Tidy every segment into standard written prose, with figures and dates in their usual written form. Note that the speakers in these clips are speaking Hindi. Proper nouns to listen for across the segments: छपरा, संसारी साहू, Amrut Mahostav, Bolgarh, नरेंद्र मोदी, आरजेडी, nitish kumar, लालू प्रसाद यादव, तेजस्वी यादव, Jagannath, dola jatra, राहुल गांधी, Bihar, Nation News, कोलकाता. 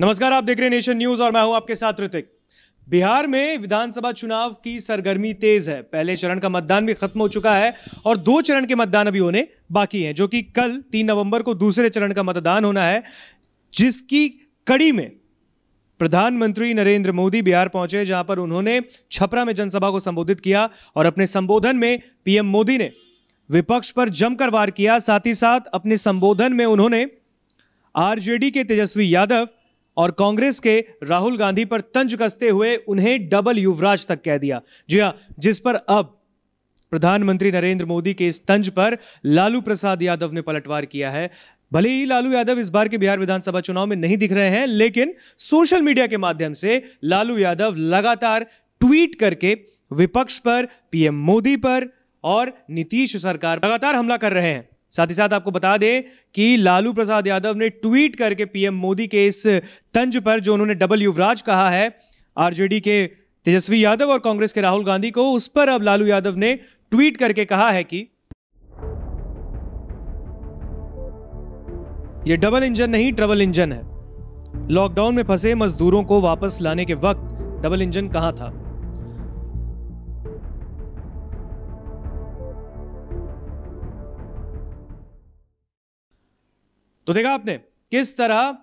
नमस्कार, आप देख रहे हैं नेशन न्यूज और मैं हूं आपके साथ ऋतिक। बिहार में विधानसभा चुनाव की सरगर्मी तेज है। पहले चरण का मतदान भी खत्म हो चुका है और दो चरण के मतदान अभी होने बाकी हैं, जो कि कल 3 नवंबर को दूसरे चरण का मतदान होना है, जिसकी कड़ी में प्रधानमंत्री नरेंद्र मोदी बिहार पहुंचे, जहां पर उन्होंने छपरा में जनसभा को संबोधित किया और अपने संबोधन में पीएम मोदी ने विपक्ष पर जमकर वार किया। साथ ही साथ अपने संबोधन में उन्होंने आरजेडी के तेजस्वी यादव और कांग्रेस के राहुल गांधी पर तंज कसते हुए उन्हें डबल युवराज तक कह दिया। जी हां, जिस पर अब प्रधानमंत्री नरेंद्र मोदी के इस तंज पर लालू प्रसाद यादव ने पलटवार किया है। भले ही लालू यादव इस बार के बिहार विधानसभा चुनाव में नहीं दिख रहे हैं, लेकिन सोशल मीडिया के माध्यम से लालू यादव लगातार ट्वीट करके विपक्ष पर, पीएम मोदी पर और नीतीश सरकार लगातार हमला कर रहे हैं। साथ ही साथ आपको बता दें कि लालू प्रसाद यादव ने ट्वीट करके पीएम मोदी के इस तंज पर, जो उन्होंने डबल युवराज कहा है आरजेडी के तेजस्वी यादव और कांग्रेस के राहुल गांधी को, उस पर अब लालू यादव ने ट्वीट करके कहा है कि यह डबल इंजन नहीं, ट्रबल इंजन है। लॉकडाउन में फंसे मजदूरों को वापस लाने के वक्त डबल इंजन कहां था? तो देखा आपने किस तरह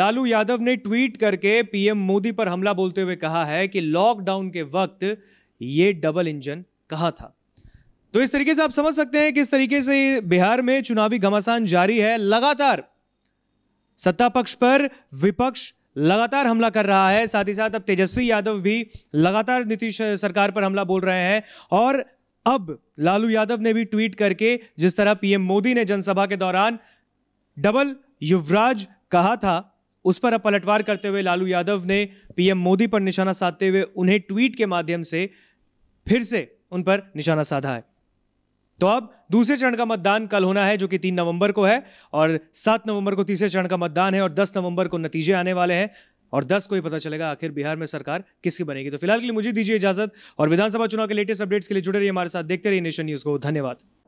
लालू यादव ने ट्वीट करके पीएम मोदी पर हमला बोलते हुए कहा है कि लॉकडाउन के वक्त यह डबल इंजन कहां था। तो इस तरीके से आप समझ सकते हैं किस तरीके से बिहार में चुनावी घमासान जारी है। लगातार सत्ता पक्ष पर विपक्ष लगातार हमला कर रहा है। साथ ही साथ अब तेजस्वी यादव भी लगातार नीतीश सरकार पर हमला बोल रहे हैं और अब लालू यादव ने भी ट्वीट करके, जिस तरह पीएम मोदी ने जनसभा के दौरान डबल युवराज कहा था, उस पर अब पलटवार करते हुए लालू यादव ने पीएम मोदी पर निशाना साधते हुए उन्हें ट्वीट के माध्यम से फिर से उन पर निशाना साधा है। तो अब दूसरे चरण का मतदान कल होना है, जो कि 3 नवंबर को है और 7 नवंबर को तीसरे चरण का मतदान है और 10 नवंबर को नतीजे आने वाले हैं और 10 को ही पता चलेगा आखिर बिहार में सरकार किसकी बनेगी। तो फिलहाल के लिए मुझे दीजिए इजाजत और विधानसभा चुनाव के लेटेस्ट अपडेट्स के लिए जुड़े रहिए हमारे साथ, देखते रहिए नेशन न्यूज़ को। धन्यवाद।